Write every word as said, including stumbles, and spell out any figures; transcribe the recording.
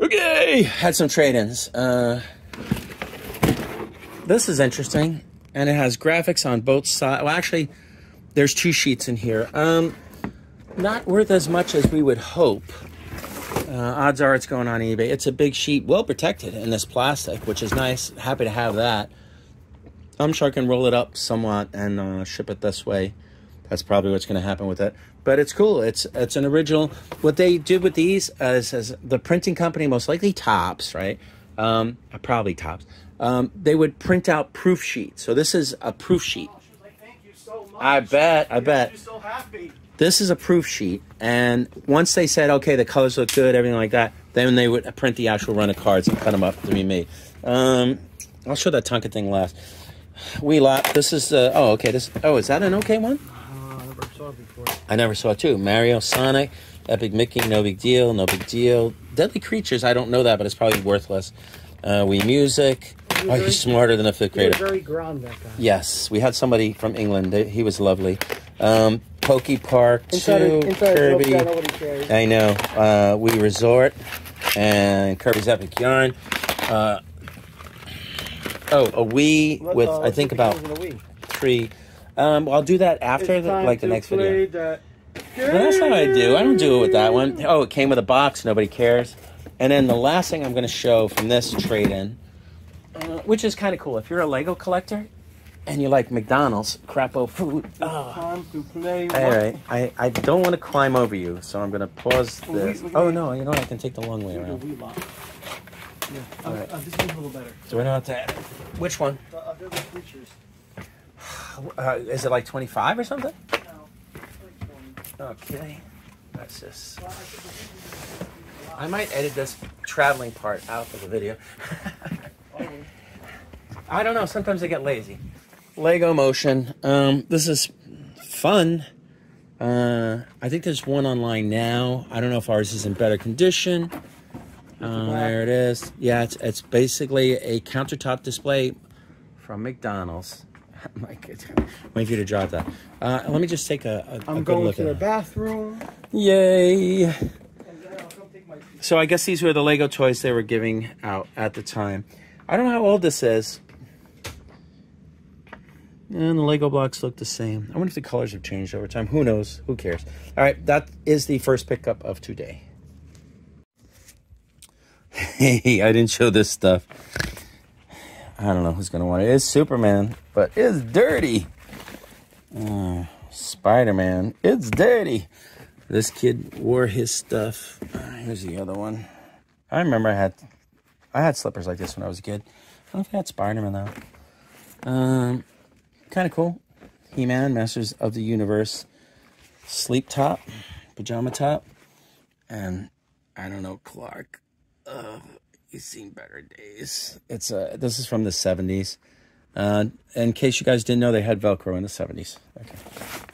Okay, had some trade-ins. Uh, this is interesting, and it has graphics on both sides. Well, actually, there's two sheets in here. Um, not worth as much as we would hope. Uh, odds are it's going on eBay. It's a big sheet, well protected in this plastic, which is nice. Happy to have that. I'm sure I can roll it up somewhat and uh, ship it this way. That's probably what's going to happen with it. But it's cool. It's it's an original. What they did with these uh, is, is the printing company, most likely Topps, right? Um, probably Topps. Um, they would print out proof sheets. So this is a proof sheet. Thank you so much. I bet. I bet. I'm so happy. This is a proof sheet, and once they said, okay, the colors look good, everything like that, then they would print the actual run of cards and cut them up to be made. Um, I'll show that Tonka thing last. We lot. This is, uh, oh, okay, this, oh, is that an okay one? Uh, I never saw it before. I never saw it, too. Mario, Sonic, Epic Mickey, no big deal, no big deal. Deadly Creatures, I don't know that, but it's probably worthless. Uh, Wii Music. Are you smarter than a fifth grader? You were very grand, that guy. Yes, we had somebody from England. They, he was lovely. Um, Poke Park Two, Kirby. I know. Uh, Wii Resort and Kirby's Epic Yarn. Uh, oh, a Wii with uh, I think about three. Um, I'll do that after, the, like the next video. That no, that's not what I do. I don't do it with that one. Oh, it came with a box. Nobody cares. And then the last thing I'm going to show from this trade-in. Uh, which is kind of cool. If you're a Lego collector and you like McDonald's, crap-o food. Oh. Time to play. All right. I, I don't want to climb over you, so I'm going to pause this. Well, we, we, oh, no. You know what? I can take the long way around. Yeah. All right. This one's a little better. So we don't have to... Which one? The other creatures. Uh, is it like twenty-five or something? No. It's like twenty. Okay. That's this. Well, I, I might edit this traveling part out of the video. I don't know. Sometimes I get lazy. Lego Motion. Um, this is fun. Uh, I think there's one online now. I don't know if ours is in better condition. Uh, there it is. Yeah, it's, it's basically a countertop display from McDonald's. My God. Wait for you to drop that. Uh, let me just take a, a, I'm a good look at it. I'm going to the bathroom. Yay. So I guess these were the Lego toys they were giving out at the time. I don't know how old this is. And the Lego blocks look the same. I wonder if the colors have changed over time. Who knows? Who cares? All right, that is the first pickup of today. Hey, I didn't show this stuff. I don't know who's going to want it. It's Superman, but it's dirty. Oh, Spider-Man, it's dirty. This kid wore his stuff. Here's the other one. I remember I had... I had slippers like this when I was a kid. I don't know if I had Spider-Man, though. Um, kind of cool. He-Man, Masters of the Universe. Sleep top. Pajama top. And, I don't know, Clark. Uh, he's seen better days. It's uh, this is from the seventies. Uh, in case you guys didn't know, they had Velcro in the seventies. Okay.